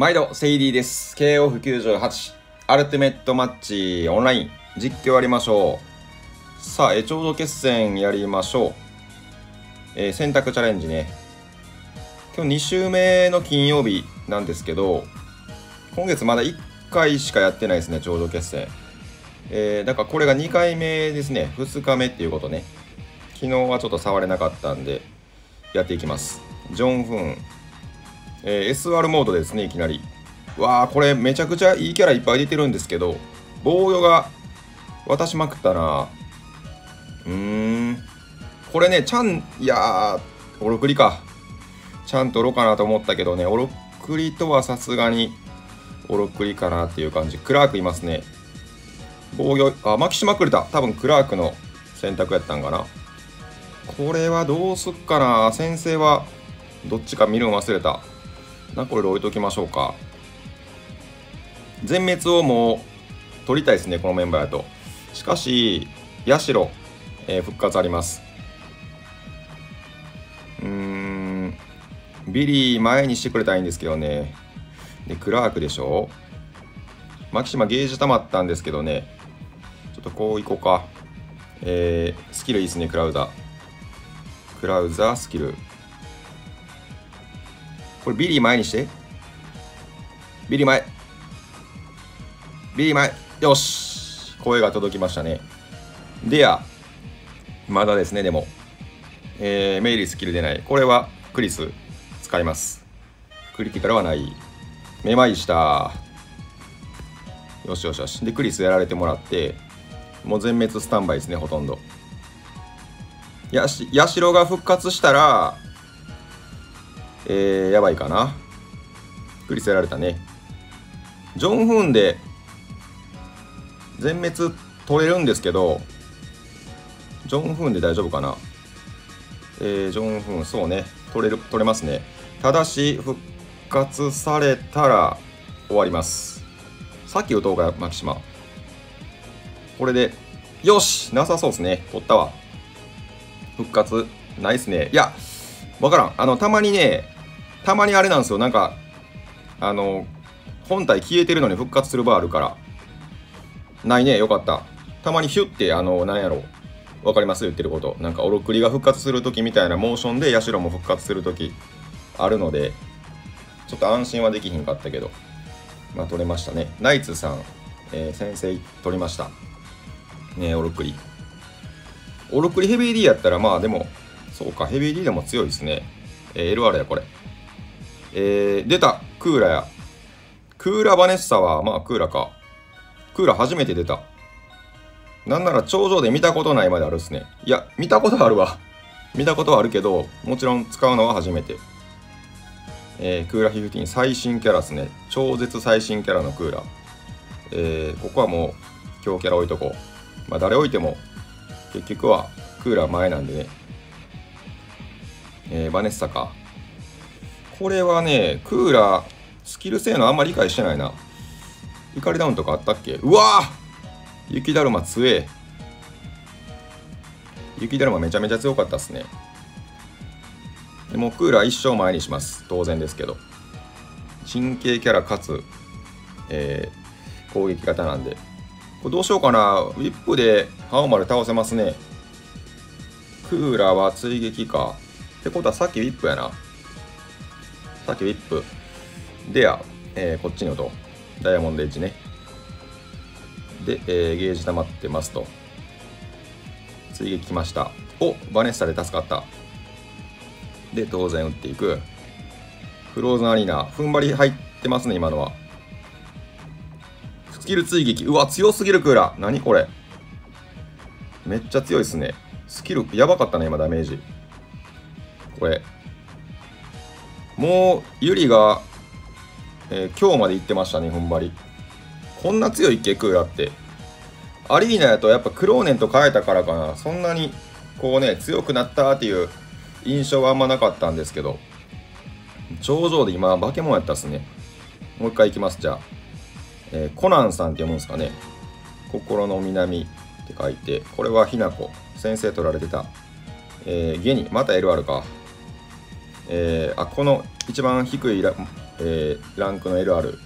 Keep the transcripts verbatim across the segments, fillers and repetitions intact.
毎度、セイディです。ケーオーエフきゅうじゅうはち、アルティメットマッチオンライン、実況やりましょう。さあ、えちょうど決戦やりましょう。えー、選択チャレンジね。今日に週目の金曜日なんですけど、今月まだいっかいしかやってないですね、ちょうど決戦。えー、だからこれがにかいめですね、ふつかめっていうことね。昨日はちょっと触れなかったんで、やっていきます。ジョンフン。えー、エスアール モードですね、いきなり。わあ、これめちゃくちゃいいキャラいっぱい出てるんですけど、防御が渡しまくったな。うーん。これね、ちゃん、いやー、オロクリか。ちゃんとロかなと思ったけどね、オロクリとはさすがにオロクリかなっていう感じ。クラークいますね。防御、あ、巻きしまくれた。多分クラークの選択やったんかな。これはどうすっかな。先生はどっちか見るの忘れた。ナコルで置いときましょうか。全滅をもう取りたいですね、このメンバーやと。しかし、ヤシロ、えー、復活あります。うーん、ビリー前にしてくれたらいいんですけどね。で、クラークでしょ。マキシマゲージ溜まったんですけどね。ちょっとこういこうか。えー、スキルいいですね、クラウザ。クラウザ、スキル。これビリー前にして。ビリー前。ビリー前。よし。声が届きましたね。デア。まだですね、でも。えー、メイリースキル出ない。これはクリス使います。クリティカルはない。めまいした。よしよしよし。で、クリスやられてもらって、もう全滅スタンバイですね、ほとんど。やし、ヤシロが復活したら、えー、やばいかな。クリスやられたね。ジョンフンで全滅取れるんですけど、ジョンフンで大丈夫かな。えー、ジョンフン、そうね、取れる、取れますね。ただし復活されたら終わります。さっき打とうがマキシマ。これでよし。なさそうですね。取ったわ。復活ないっすね。いや、わからん。あのたまにね、たまにあれなんですよ。なんか、あの、本体消えてるのに復活する場あるから。ないね、よかった。たまにヒュって、あの、なんやろう。わかります?言ってること。なんか、オロクリが復活するときみたいなモーションで、ヤシロも復活するときあるので、ちょっと安心はできひんかったけど、まあ、取れましたね。ナイツさん、えー、先生取りました。ね、オロクリ。オロクリヘビー D やったら、まあ、でも、そうか、ヘビー D でも強いですね。えー、エルアール や、これ。えー、出たクーラや。クーラバネッサは、まあ、クーラか。クーラ初めて出た。なんなら、頂上で見たことないまであるっすね。いや、見たことあるわ。見たことはあるけど、もちろん使うのは初めて。えー、クーラじゅうご、最新キャラですね。超絶最新キャラのクーラ。えー、ここはもう、強キャラ置いとこう。まあ、誰置いても、結局は、クーラ前なんでね。えー、バネッサか。これはね、クーラー、スキル性能あんまり理解してないな。怒りダウンとかあったっけ?うわー!雪だるま強え。雪だるまめちゃめちゃ強かったっすね。でもうクーラー一生前にします。当然ですけど。神経キャラかつ、えー、攻撃型なんで。これどうしようかな。ウィップで青丸倒せますね。クーラーは追撃か。ってことはさっきウィップやな。さっきウィップ。でや、えー、こっちのと。ダイヤモンドエッジね。で、えー、ゲージ溜まってますと。追撃きました。お、バネッサで助かった。で、当然打っていく。フローズンアリーナ。踏ん張り入ってますね、今のは。スキル追撃。うわ、強すぎるクーラー。何これ。めっちゃ強いっすね。スキル、やばかったね、今ダメージ。これもうユリが、えー、今日まで行ってましたね。踏ん張りこんな強いっけクーラーって。アリーナやとやっぱクローネンと変えたからかな。そんなにこうね強くなったっていう印象はあんまなかったんですけど、頂上で今化け物やったっすね。もう一回行きます。じゃあ、えー、コナンさんって読むんですかね。心の南って書いて、これはひなこ先生取られてた、えー、ゲニまた エルアール か。えー、あこの一番低いラえー、ランクの エルアール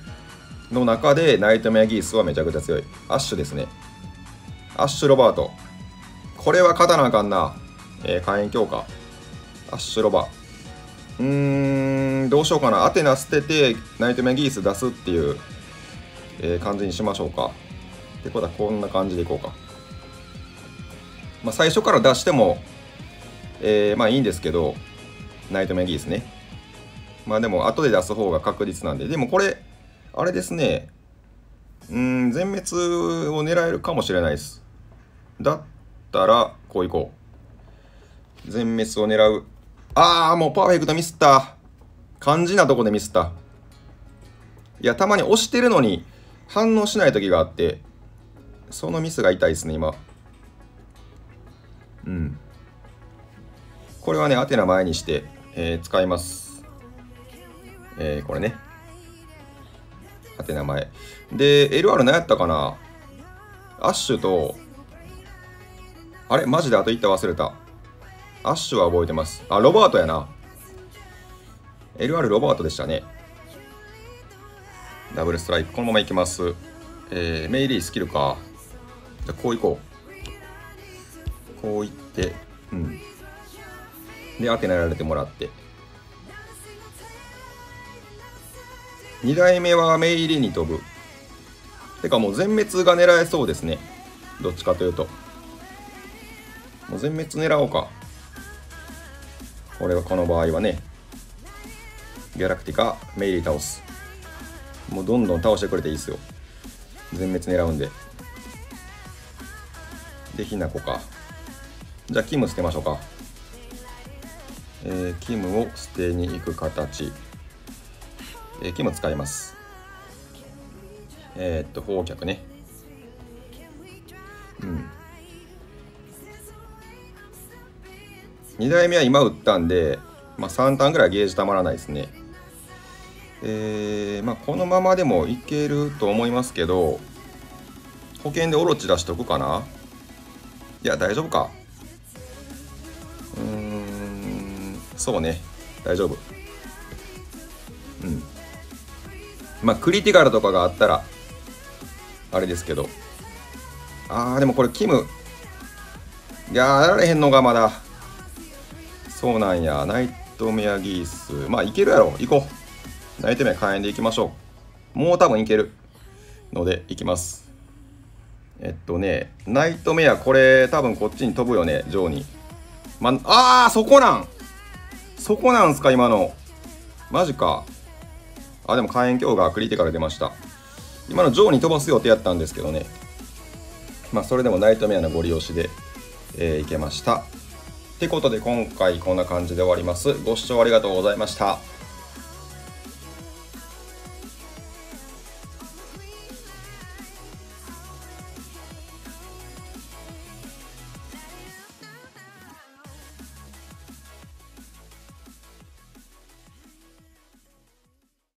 の中でナイトメアギースはめちゃくちゃ強い。アッシュですね。アッシュロバート。これは勝たなあかんな。えー、火炎強化。アッシュロバ。うーん、どうしようかな。アテナ捨てて、ナイトメアギース出すっていう、えー、感じにしましょうか。ってことはこんな感じでいこうか。まあ、最初から出しても、えー、まあいいんですけど、ナイトメアギースね。まあでも後で出す方が確実なんで。でもこれ、あれですね。うーん、全滅を狙えるかもしれないです。だったら、こういこう。全滅を狙う。ああ、もうパーフェクトミスった。肝心なとこでミスった。いや、たまに押してるのに反応しない時があって、そのミスが痛いですね、今。うん。これはね、アテナ前にして、えー、使います。えー、これね。アテナ前。で、エルアール 何やったかな？アッシュと、あれマジであといった忘れた。アッシュは覚えてます。あ、ロバートやな。エルアール ロバートでしたね。ダブルストライク。このままいきます。えー、メイリースキルか。じゃあ、こういこう。こういって、うん。で、アテナやられてもらって。に代目はメイリーに飛ぶ。てかもう全滅が狙えそうですね。どっちかというと。もう全滅狙おうか。これはこの場合はね。ギャラクティカ、メイリー倒す。もうどんどん倒してくれていいですよ。全滅狙うんで。で、ヒナコか。じゃあ、キム捨てましょうか。えー、キムを捨てに行く形。えー、キム使います。えー、っと、放却ね。うん。に代目は今打ったんで、まあ、さんターンぐらいゲージたまらないですね。えー、まあこのままでもいけると思いますけど、保険でオロチ出しとくかな。いや、大丈夫か。うーん、そうね、大丈夫。うん。まあクリティカルとかがあったら、あれですけど。あー、でもこれキム。いやー、やられへんのがまだ。そうなんや。ナイトメアギース。まあ、いけるやろ。行こう。ナイトメア火炎でいきましょう。もう多分いけるので、いきます。えっとね、ナイトメア、これ、多分こっちに飛ぶよね、上に。ま、あー、そこなんそこなんすか、今の。マジか。あ、でも火炎強化、クリティカル出ました。今の上に飛ばす予定やったんですけどね。まあ、それでもナイトメアのご利用しで、えー、いけました。ということで今回こんな感じで終わります。ご視聴ありがとうございました。